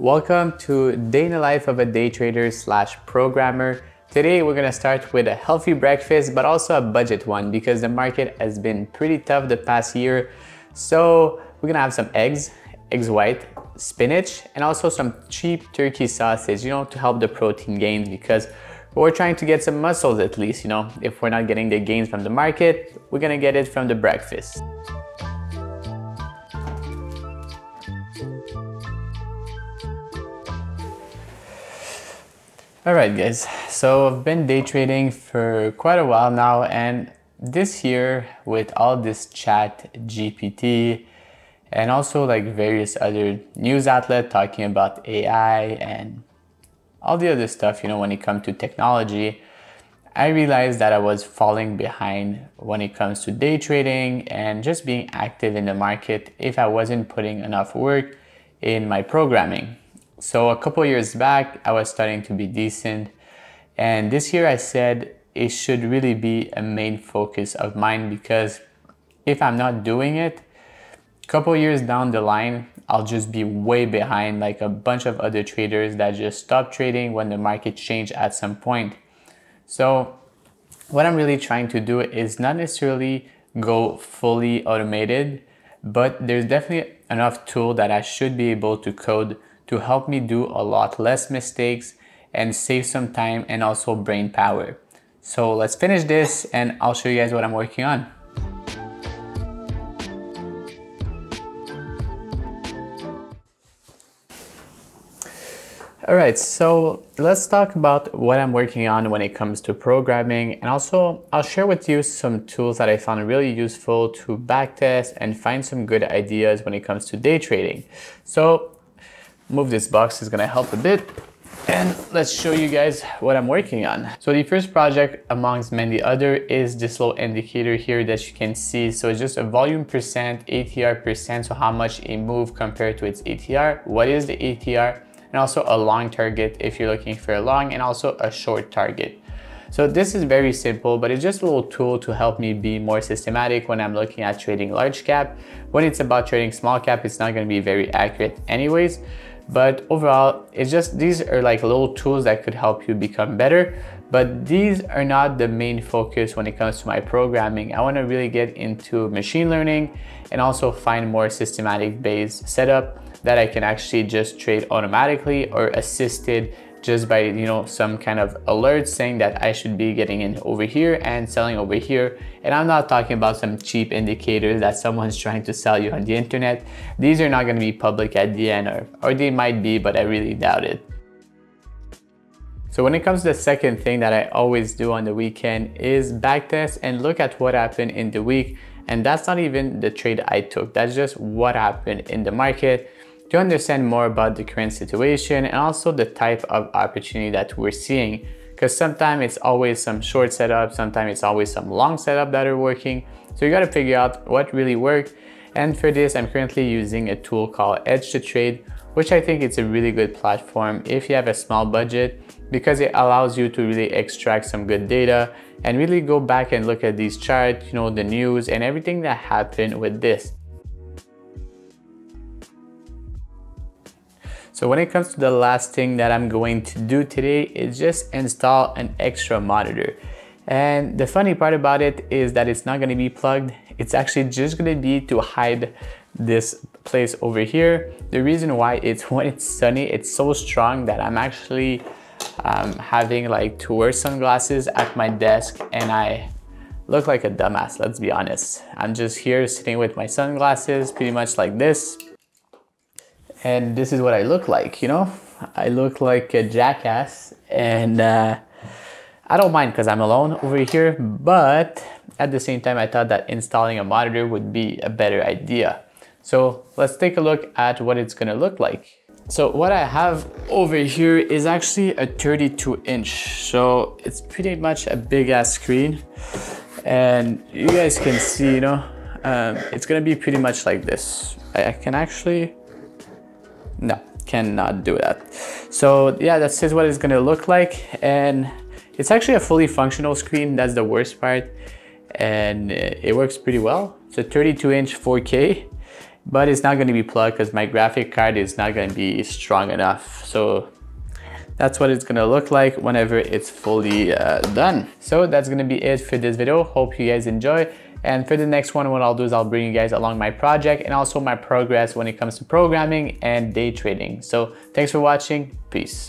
Welcome to Day in the Life of a Day Trader / Programmer. Today we're gonna start with a healthy breakfast, but also a budget one because the market has been pretty tough the past year. So we're gonna have some eggs, eggs white, spinach, and also some cheap turkey sausage, you know, to help the protein gains because we're trying to get some muscles at least, you know. If we're not getting the gains from the market, we're gonna get it from the breakfast. Alright guys, so I've been day trading for quite a while now, and this year with all this ChatGPT and also like various other news outlets talking about AI and all the other stuff, you know, when it comes to technology, I realized that I was falling behind when it comes to day trading and just being active in the market if I wasn't putting enough work in my programming. So a couple years back, I was starting to be decent, and this year I said it should really be a main focus of mine because if I'm not doing it, a couple years down the line, I'll just be way behind like a bunch of other traders that just stopped trading when the market changed at some point. So what I'm really trying to do is not necessarily go fully automated, but there's definitely enough tool that I should be able to code to help me do a lot less mistakes and save some time and also brain power. So let's finish this and I'll show you guys what I'm working on. All right, so let's talk about what I'm working on when it comes to programming, and also I'll share with you some tools that I found really useful to backtest and find some good ideas when it comes to day trading. So move this box is gonna help a bit, and let's show you guys what I'm working on. So the first project amongst many other is this little indicator here that you can see. So it's just a volume percent, ATR percent, so how much it moved compared to its ATR, what is the ATR, and also a long target if you're looking for a long, and also a short target. So this is very simple, but it's just a little tool to help me be more systematic when I'm looking at trading large cap. When it's about trading small cap, it's not gonna be very accurate anyways. But overall, it's just, these are like little tools that could help you become better, but these are not the main focus when it comes to my programming. I want to really get into machine learning and also find more systematic based setup that I can actually just trade automatically or assisted just by, you know, some kind of alert saying that I should be getting in over here and selling over here. And I'm not talking about some cheap indicators that someone's trying to sell you on the internet. These are not going to be public at the end, or they might be, but I really doubt it. So when it comes to the second thing that I always do on the weekend is backtest and look at what happened in the week. And that's not even the trade I took. That's just what happened in the market, to understand more about the current situation and also the type of opportunity that we're seeing. Because sometimes it's always some short setup, sometimes it's always some long setup that are working. So you gotta figure out what really worked. And for this, I'm currently using a tool called Edge to Trade, which I think it's a really good platform if you have a small budget, because it allows you to really extract some good data and really go back and look at these charts, you know, the news and everything that happened with this. So when it comes to the last thing that I'm going to do today is just install an extra monitor. And the funny part about it is that it's not going to be plugged. It's actually just going to be to hide this place over here. The reason why is when it's sunny, it's so strong that I'm actually having like to wear sunglasses at my desk, and I look like a dumbass, let's be honest. I'm just here sitting with my sunglasses pretty much like this. And this is what I look like, you know? I look like a jackass, and I don't mind because I'm alone over here, but at the same time, I thought that installing a monitor would be a better idea. So let's take a look at what it's gonna look like. So what I have over here is actually a 32 inch. So it's pretty much a big ass screen, and you guys can see, you know, it's gonna be pretty much like this. I can actually, no, cannot do that. So yeah, that's just what it's gonna look like. And it's actually a fully functional screen. That's the worst part. And it works pretty well. It's a 32 inch 4K. but it's not going to be plugged because my graphic card is not going to be strong enough. So that's what it's going to look like whenever it's fully done. So that's going to be it for this video. Hope you guys enjoy. And for the next one, what I'll do is I'll bring you guys along my project and also my progress when it comes to programming and day trading. So thanks for watching. Peace.